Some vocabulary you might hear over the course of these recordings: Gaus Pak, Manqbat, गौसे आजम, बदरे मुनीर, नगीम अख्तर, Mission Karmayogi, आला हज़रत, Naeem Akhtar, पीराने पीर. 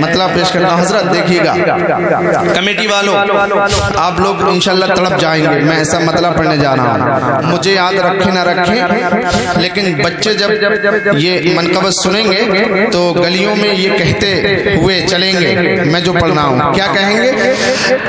मतला पेश करना। हजरत देखिएगा कमेटी वालों, आप लोग इंशाल्लाह तड़प जाएंगे, मैं ऐसा मतला पढ़ने जा रहा हूँ, मुझे याद रखें ना रखें, लेकिन बच्चे जब ये मनकबत सुनेंगे तो गलियों में ये कहते हुए चलेंगे। मैं जो पढ़ रहा हूँ क्या कहेंगे?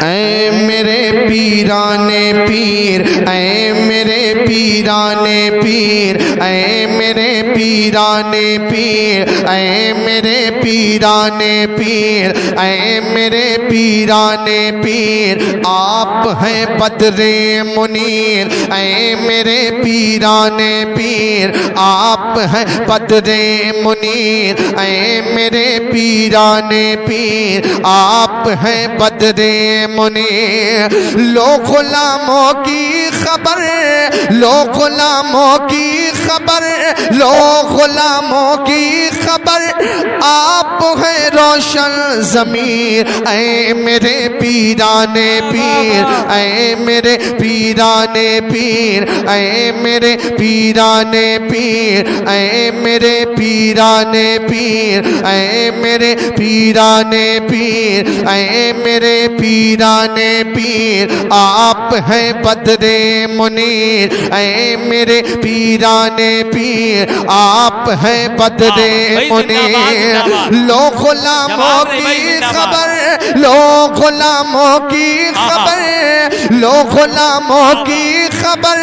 ऐ मेरे पीराने पीर, ऐ मेरे पीराने पीर, ऐ मेरे पीराने पीर, ऐ मेरे पीराने पीर, ऐ मेरे पीराने पीर, आप हैं बदरे मुनीर। ऐ मेरे पीराने पीर, आप हैं बदरे मुनीर, ऐ मेरे पीराने पीर, आप हैं बदरे मुनीर। लो गुलामों की खबर, लो गुलामों की खबर, लो गुलामों की खबर, आप हैं रोशन ज़मीर। ऐ मेरे पीराने पीर, ऐ मेरे पीराने पीर, ऐ मेरे पीराने पीर, ऐ मेरे पीराने पीर, ऐ मेरे पीराने पीर, ऐ मेरे पीराने पीर, आप हैं बदरे मुनीर। ऐ मेरे पीराने पीर, आप हैं बदरे मुनीर। लो गुलामों की खबर, लो गुलामों की खबर, लो गुलामों की खबर,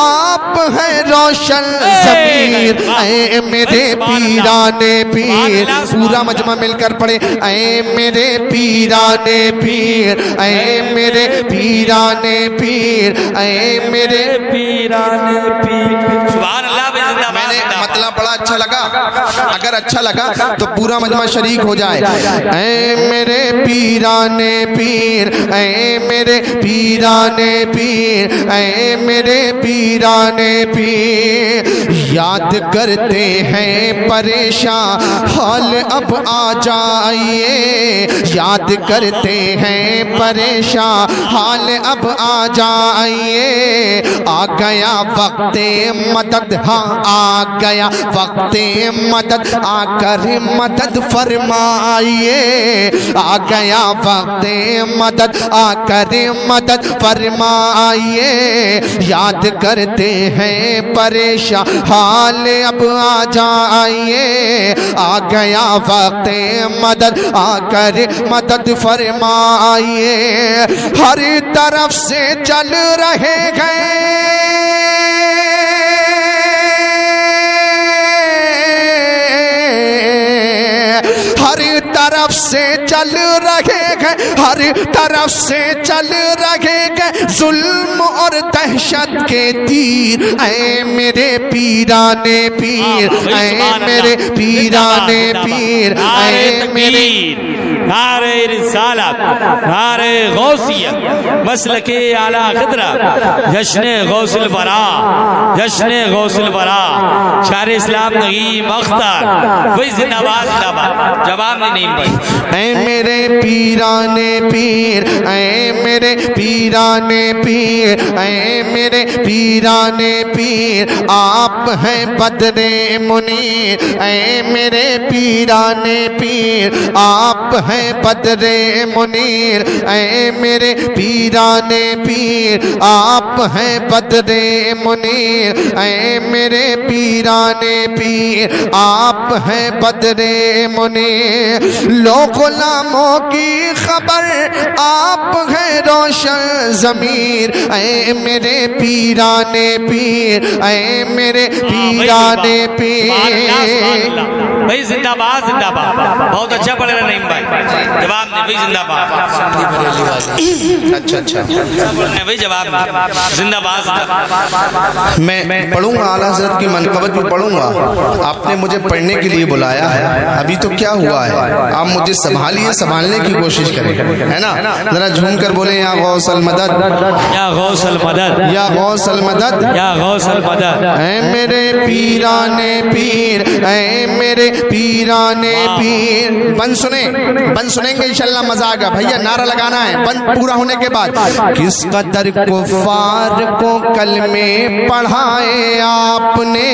आप हैं रोशन ज़मीर। ऐ मेरे पीराने पीर, पूरा मजमा मिलकर पढ़े। ऐ मेरे पीराने पीर, ऐ मेरे पीराने पीर, ऐ मेरे पीराने पीर। सुभान अल्लाह। मैंने मतलब बड़ा अच्छा लगा, अगर अच्छा लगा तो पूरा मजमा शरीक हो जाए। ऐ मेरे पीराने पीर, ऐ मेरे पीराने पीर, ऐ मेरे पीराने पीर, याद करते हैं परेशान हाल अब आ जाइए। याद करते हैं परेशान हाल अब आ जाइए, आ गया वक्ते मदद, हाँ आ गया वक्ते मदद, आकर मदद फरमाइए। आ गया वक्ते मदद, आकर मदद फरमाइए, याद करते हैं परेशान हाल अब आ जाइए। आ गया वक्ते मदद, आकर मदद फरमाइए। हर तरफ से चल रहे हैं तरफ से चल रहे गए, हर तरफ से चल रहे गए जुल्म और दहशत के तीर। ऐ मेरे पीराने पीर, ऐ मेरे पीराने पीर, ऐ मेरे नारे रिसालत, नारे गौसिया, मसलके आला खदरा, जश्ने गौसल बरा, जश्ने गौसल बरा, शायर इस्लाम नगीम अख्तर वही जिंदाबाद जिंदाबाद। जवाब नहीं भाई। ऐ मेरे पीराने पीर, ऐ मेरे पीराने पीर, ऐ मेरे पीराने पीर, आप हैं बदरे मुनीर। ऐ मेरे पीराने पीर, आप हैं बदरे मुनीर। ऐ मेरे पीराने पीर, आप हैं बदरे मुनीर। ऐ मेरे पीराने पीर, आप हैं बदरे मुनीर। लो गुलामों की खबर, आप हैं रोशन ज़मीर। ऐ मेरे पीराने पीर, ऐ मेरे पीराने पीर। भाई जिंदाबाद जिंदाबाद, बहुत अच्छा पढ़ रहे नईम भाई। जवाब नहीं भाई जिंदाबाद। अच्छा अच्छा नहीं भाई जवाब जिंदाबाद। मैं पढ़ूंगा आला हज़रत की मनकबत भी पढ़ूंगा, आपने मुझे पढ़ने के लिए बुलाया है, अभी तो क्या हुआ है, आप मुझे संभालिए, संभालने की कोशिश करें, है ना। जरा झूम कर बोले या गौस अल मदद, या गौस अल मदद, या गौस अल मदद, या गौस अल मदद। ऐ मेरे पीराने पीर, ऐ मेरे पीराने पीर। बन सुने बंद सुनेंगे इंशाल्लाह, मजा आएगा। भैया नारा लगाना है बंद पूरा होने के बाद। किस कदर कुफार को कलमे पढ़ाए आपने,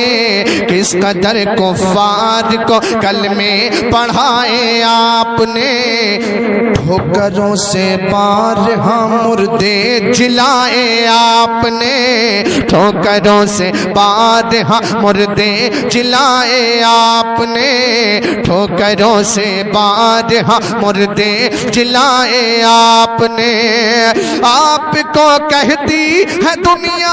किस कदर कुफार को कलमे पढ़ाए आपने, ठोकरों से पार हम मुर्दे जिलाए आपने, ठोकरों से पार हम मुर्दे जिलाए आपने, ठोकरों से बाद हाँ मुर्दे जिलाए आपने। आपको कहती है दुनिया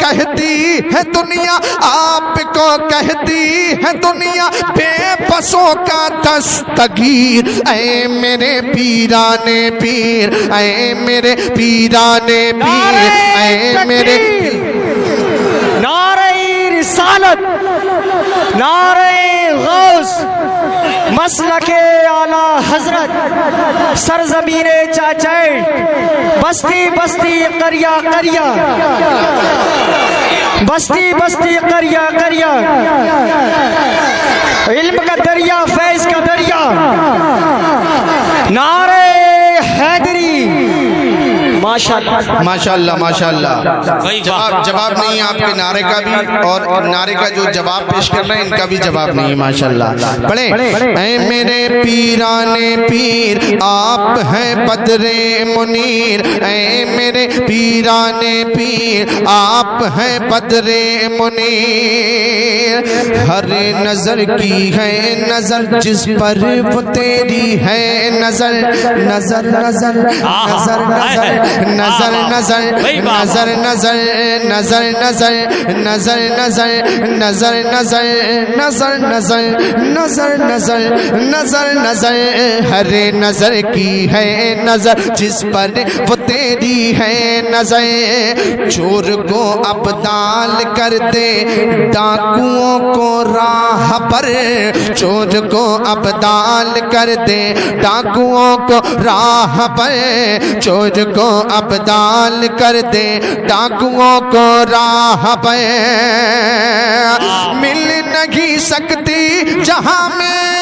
कहती है दुनिया, आपको कहती है दुनिया बेबसों का दस्तगीर। ऐ मेरे पीराने पीर, ऐ मेरे पीराने पीर, ऐ मेरे नारे रिसालत नारे गौस मसलके आला हजरत सरजमीने चाचैड़ बस्ती बस्ती करिया करिया, बस्ती बस्ती करिया करिया, इल्म का दरिया फैज का दरिया। नारे हैदरी माशाल्लाह माशाल्लाह माशाल्लाह। जवाब नहीं है आपके नारे का भी, और नारे का जो जवाब पेश कर रहे हैं इनका भी जवाब नहीं है माशाल्लाह। बड़े ऐ मेरे पीराने पीर आप हैं बदरे मुनीर, ऐ मेरे पीराने पीर आप हैं बदरे मुनीर। हर नजर की है नजर जिस पर वो तेरी है नजर, नजर नजर नजर नजर नजर नजर नजर नजर नजर नजर नजर नजर नजर नजर नजर नजर नजर नजर नजर नजर। हर नजर की है नजर जिस पर वो तेरी है नजर। चोर को अबदाल कर दे डाकुओं को राह पर, चोर को अबदाल कर दे डाकुओं को राह पर, चोर को अबदाल कर दे डाकुओं को राह पे। मिल नहीं सकती जहां में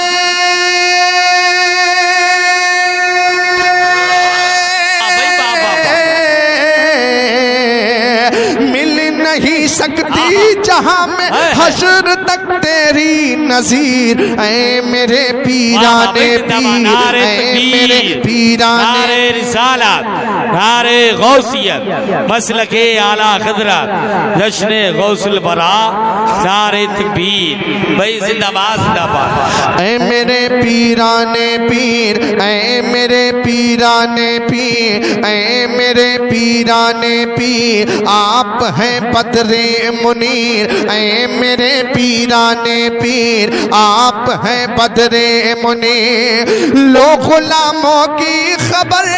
सकती जहां में हश्र तक तेरी नजीर। ऐ मेरे पीराने पीर, ऐ मेरे पीराने नारे रिसालत नारे गौसियत मसलके आला हज़रत जश्न गौसल बरा नारे तकबीर। भाई जिंदाबाद जिंदाबाद। ऐ मेरे पीराने पीर, ऐ मेरे पीराने पीर, ऐ मेरे पीराने पीर आप हैं बदरे मुनीर। ऐ मेरे पीराने पीर आप हैं बदरे मुनीर। लो गुलामों की खबर,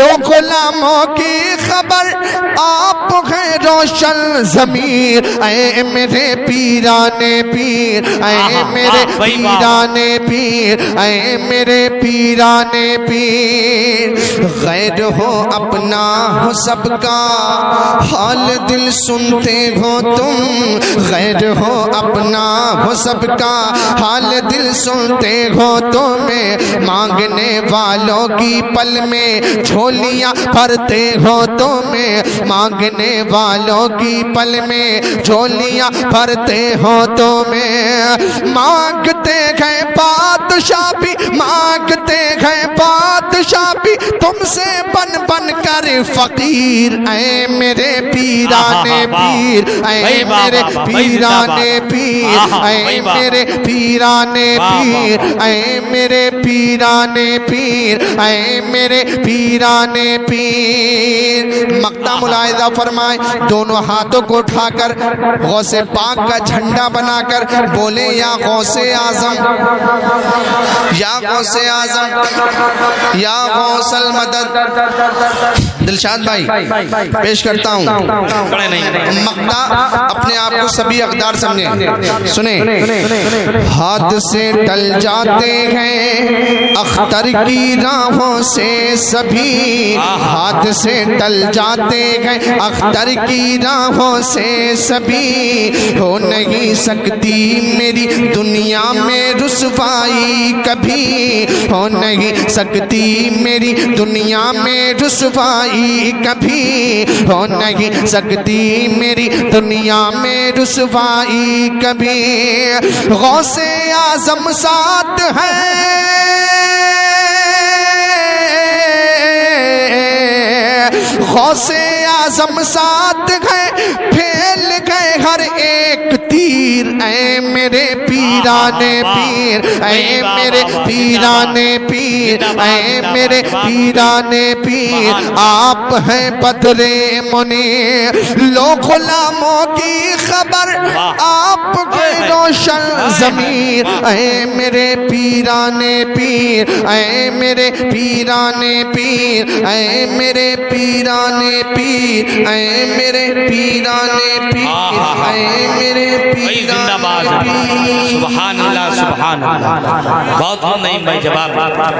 लो गुलामों की खबर आप हैं रोशन ज़मीर। ऐ मेरे पीराने पीर, ऐ मेरे पीराने पीर, ऐ मेरे पीराने पीर। गैर हो अपना हो सबका हाल दिल सुनते हो तुम, गैर हो अपना हो सबका हाल दिल सुनते हो तुम्हें। मांगने वालों की पल में झोलियां भरते हो तुम्हें, मांगने वालों की पल में झोलियां भरते हो तुम्हें। मांगते हैं बादशाह भी, मांगते हैं बादशाह भी तुमसे बन बन कर फकीर। ऐ मेरे पीराने पीर, ऐ मेरे पीराने पीर, ऐ मेरे पीराने पीर, ऐ मेरे पीराने पीर, ऐ मेरे पीराने पीर। मक्ता मुलाहिजा फरमाए, दोनों हाथों को उठाकर गौसे पाक का झंडा बनाकर बोले या गौसे आजम, या गौसे आजम, या गौसल मदद। दिलशाद भाई पेश करता हूँ। मक्ता अपने आप को सभी अकदार समझे। सुने, हाथ से टल जाते हैं अख्तर की गंदी राहों से सभी हाथ से टल जाते हैं, अख्तर की राहों से सभी हो नहीं सकती मेरी दुनिया में रुसवाई, कभी हो नहीं सकती मेरी दुनिया में रुसवाई, कभी हो नहीं सकती मेरी दुनिया में रुसवाई कभी। गौसे आजम साथ है, गौसे आजम साथ है, फैल गए हर एक तीर, ऐ मेरे पीराने पीर, ऐ मेरे पीराने पीर, ऐ मेरे पीराने पीर, आप हैं बदरे मुनीर। लो गुलामों की खबर आपके रोशन ज़मीर, ऐ मेरे पीराने पीर, ऐ मेरे पीराने पीर, ऐ मेरे पीराने पीर, ऐ मेरे पीराने पीर, ऐ मेरे जिंदाबाद। सुभान अल्लाह, सुभान अल्लाह। बहुत नहीं मैं जवाब